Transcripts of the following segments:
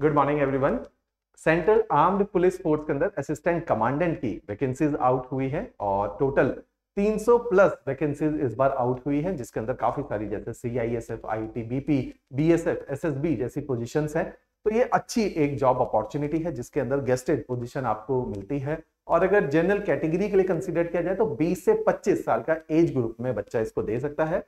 Good morning everyone. Central armed police force के अंदर assistant commandant की वैकेंसीज आउट हुई है और टोटल 300 प्लस वैकेंसीज इस बार आउट हुई है, जिसके अंदर काफी सारी जैसे CISF, ITBP, BSF, SSB जैसी पोजीशंस हैं। तो ये अच्छी एक जॉब अपॉर्चुनिटी है जिसके अंदर गेस्टेड पोजीशन आपको मिलती है। और अगर जनरल कैटेगरी के लिए कंसिडर किया जाए तो 20 से 25 साल का एज ग्रुप में बच्चा इसको दे सकता है।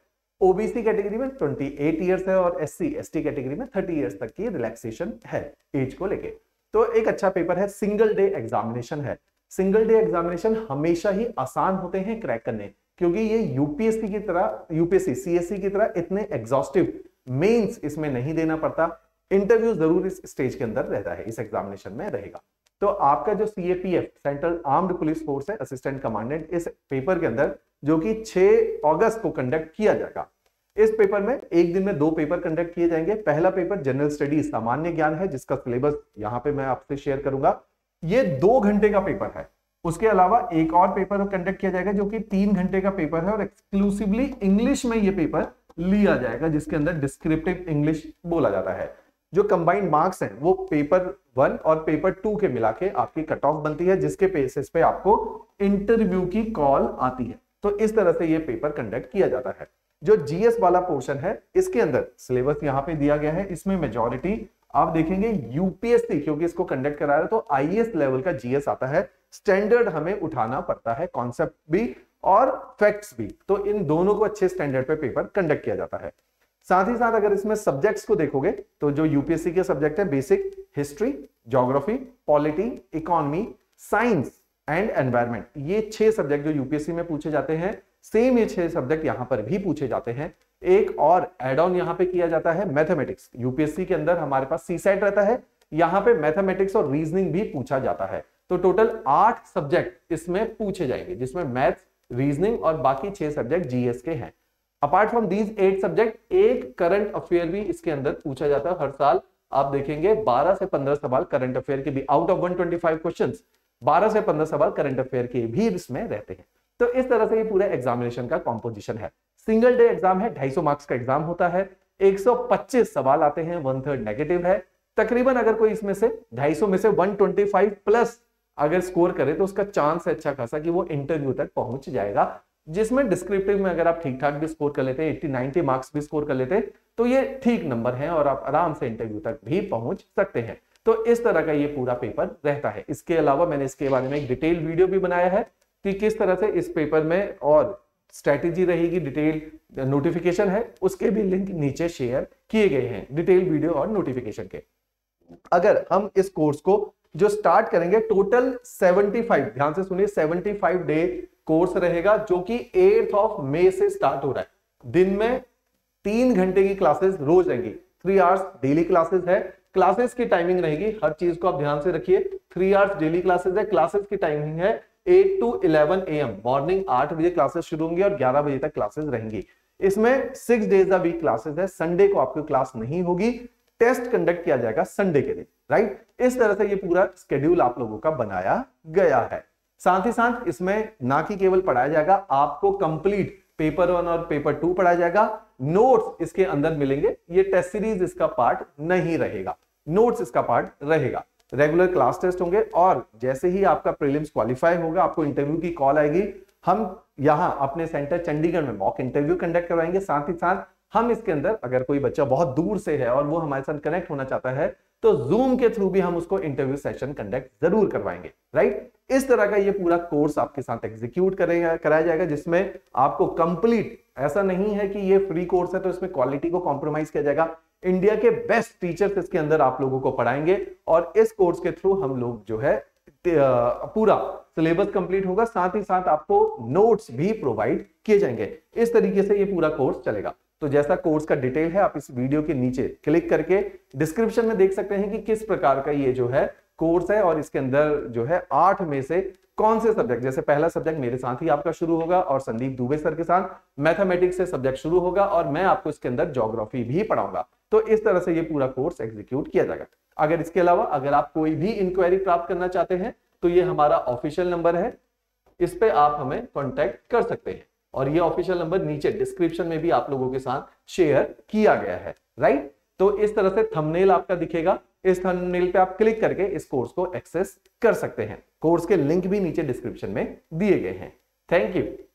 ओबीसी कैटेगरी में 28 ईयर्स है और एससी एसटी कैटेगरी में 30 ईयर्स तक की रिलैक्सेशन है एज को लेके। तो एक अच्छा पेपर है। सिंगल डे एग्जामिनेशन है। सिंगल डे एग्जामिनेशन हमेशा ही आसान होते हैं क्रैक करने, क्योंकि ये यूपीएससी सीएससी की तरह इतने एग्जॉस्टिव मेंस इसमें नहीं देना पड़ता। इंटरव्यू जरूर इस स्टेज के अंदर रहता है, इस एग्जामिनेशन में रहेगा। तो आपका जो CAPF central armed police force है असिस्टेंट कमांडेंट, इस पेपर के अंदर जो कि 6 अगस्त को कंडक्ट किया जाएगा। इस पेपर में एक दिन में 2 पेपर कंडक्ट किए जाएंगे। पहला पेपर जनरल स्टडीज सामान्य ज्ञान है, जिसका सिलेबस यहाँ पे मैं आपसे शेयर करूंगा। ये 2 घंटे का पेपर है। उसके अलावा एक और पेपर कंडक्ट किया जाएगा जो कि 3 घंटे का पेपर है और एक्सक्लूसिवली इंग्लिश में ये पेपर लिया जाएगा, जिसके अंदर डिस्क्रिप्टिव इंग्लिश बोला जाता है। जो कंबाइंड मार्क्स हैं वो पेपर 1 और पेपर 2 के मिला के आपकी कट ऑफ बनती है, जिसके बेसिस पे आपको इंटरव्यू की कॉल आती है। तो इस तरह से ये पेपर कंडक्ट किया जाता है। जो जीएस वाला पोर्शन है इसके अंदर सिलेबस यहाँ पे दिया गया है। इसमें मेजॉरिटी आप देखेंगे यूपीएससी, क्योंकि इसको कंडक्ट करा रहे तो आईएएस लेवल का जीएस आता है। स्टैंडर्ड हमें उठाना पड़ता है, कॉन्सेप्ट भी और फैक्ट्स भी। तो इन दोनों को अच्छे स्टैंडर्ड पे पेपर कंडक्ट किया जाता है। साथ ही साथ अगर इसमें सब्जेक्ट्स को देखोगे तो जो यूपीएससी के सब्जेक्ट है basic history, geography, polity, economy, science and environment, ये 6 सब्जेक्ट जो यूपीएससी में पूछे जाते हैं। सेम ये 6 सब्जेक्ट यहां पर भी पूछे जाते हैं। एक और एड ऑन यहाँ पे किया जाता है मैथमेटिक्स। यूपीएससी के अंदर हमारे पास सीसेट रहता है, यहाँ पे मैथमेटिक्स और रीजनिंग भी पूछा जाता है। तो टोटल 8 सब्जेक्ट इसमें पूछे जाएंगे, जिसमें मैथ्स, रीजनिंग और बाकी 6 सब्जेक्ट जीएस के हैं। अपार्ट फ्रॉम दीज 8 सब्जेक्ट, एक करंट अफेयर भी इसके अंदर पूछा जाता है। हर साल आप देखेंगे 12 से 15 सवाल करंट अफेयर के भी, आउट ऑफ 125 क्वेश्चंस 12 से 15 सवाल करंट अफेयर के भी इसमें रहते हैं। तो इस तरह से ये पूरा एग्जामिनेशन का कॉम्पोजिशन है। सिंगल डे एग्जाम है, 250 मार्क्स का एग्जाम होता है। 125 सवाल आते हैं, 1/3 नेगेटिव है। तकरीबन अगर कोई इसमें से 250 में से 125 प्लस अगर स्कोर करे तो उसका चांस है अच्छा खासा कि वो इंटरव्यू तक पहुंच जाएगा, जिसमें डिस्क्रिप्टिव में अगर आप ठीक ठाक भी स्कोर कर लेते हैं, 80-90 मार्क्स भी स्कोर कर लेते हैं, तो ये ठीक नंबर है और आप आराम से इंटरव्यू तक भी पहुंच सकते हैं। तो इस तरह का ये पूरा पेपर रहता है। इसके अलावा मैंने इसके बारे में एक डिटेल वीडियो भी बनाया है कि किस तरह से इस पेपर में और स्ट्रैटेजी रहेगी। डिटेल नोटिफिकेशन है, उसके भी लिंक नीचे शेयर किए गए हैं, डिटेल वीडियो और नोटिफिकेशन के। अगर हम इस कोर्स को जो स्टार्ट करेंगे, टोटल 75, ध्यान से सुनिए, 75 डे कोर्स रहेगा जो कि 8 मई से स्टार्ट हो रहा है। दिन में 3 घंटे की क्लासेस रोज रहेंगी। 3 आवर्स डेली क्लासेस है। क्लासेस की टाइमिंग रहेगी, हर चीज को आप ध्यान से रखिए, 3 आवर्स डेली क्लासेस है। क्लासेस की टाइमिंग है 8 to 11 AM। मॉर्निंग 8 बजे क्लासेस शुरू होंगी और 11 बजे तक क्लासेस रहेंगी। इसमें 6 डेज अ वीक क्लासेस है। संडे को आपकी क्लास नहीं होगी। टेस्ट कंडक्ट किया जाएगा संडे के दिन, राइट। इस तरह से ये पूरा स्केड्यूल आप लोगों का बनाया गया है। साथ ही साथ इसमें ना कि केवल पढ़ाया जाएगा, आपको कंप्लीट पेपर 1 और पेपर 2 पढ़ाया जाएगा। नोट्स इसके अंदर मिलेंगे। ये टेस्ट सीरीज इसका पार्ट नहीं रहेगा, नोट्स इसका पार्ट रहेगा। रेगुलर क्लास टेस्ट होंगे और जैसे ही आपका प्रीलिम्स क्वालिफाई होगा आपको इंटरव्यू की कॉल आएगी। हम यहाँ अपने सेंटर चंडीगढ़ में मॉक इंटरव्यू कंडक्ट करवाएंगे। साथ ही साथ हम इसके अंदर अगर कोई बच्चा बहुत दूर से है और वो हमारे साथ कनेक्ट होना चाहता है तो जूम के थ्रू भी हम उसको इंटरव्यू सेशन कंडक्ट जरूर करवाएंगे, राइट। इस तरह का ये पूरा कोर्स आपके साथ एग्जीक्यूट कराया जाएगा, जिसमें आपको कंप्लीट, ऐसा नहीं है कि ये फ्री कोर्स है तो इसमें क्वालिटी को कॉम्प्रोमाइज किया जाएगा। इंडिया के बेस्ट टीचर्स इसके अंदर आप लोगों को पढ़ाएंगे और इस कोर्स के थ्रू हम लोग जो है पूरा सिलेबस कंप्लीट होगा। साथ ही साथ आपको नोट्स भी प्रोवाइड किए जाएंगे। इस तरीके से ये पूरा कोर्स चलेगा। तो जैसा कोर्स का डिटेल है आप इस वीडियो के नीचे क्लिक करके डिस्क्रिप्शन में देख सकते हैं कि किस प्रकार का ये जो है कोर्स है और इसके अंदर जो है 8 में से कौन से सब्जेक्ट, जैसे पहला सब्जेक्ट मेरे साथ ही आपका शुरू होगा और संदीप दुबे सर के साथ मैथमेटिक्स से सब्जेक्ट शुरू होगा और मैं आपको इसके अंदर ज्योग्राफी भी पढ़ाऊंगा। तो इस तरह से ये पूरा कोर्स एग्जीक्यूट किया जाएगा। अगर इसके अलावा अगर आप कोई भी इंक्वायरी प्राप्त करना चाहते हैं तो ये हमारा ऑफिशियल नंबर है, इस पर आप हमें कॉन्टैक्ट कर सकते हैं और ये ऑफिशियल नंबर नीचे डिस्क्रिप्शन में भी आप लोगों के साथ शेयर किया गया है, राइट। तो इस तरह से थंबनेल आपका दिखेगा। इस थंबनेल पे आप क्लिक करके इस कोर्स को एक्सेस कर सकते हैं। कोर्स के लिंक भी नीचे डिस्क्रिप्शन में दिए गए हैं। Thank you.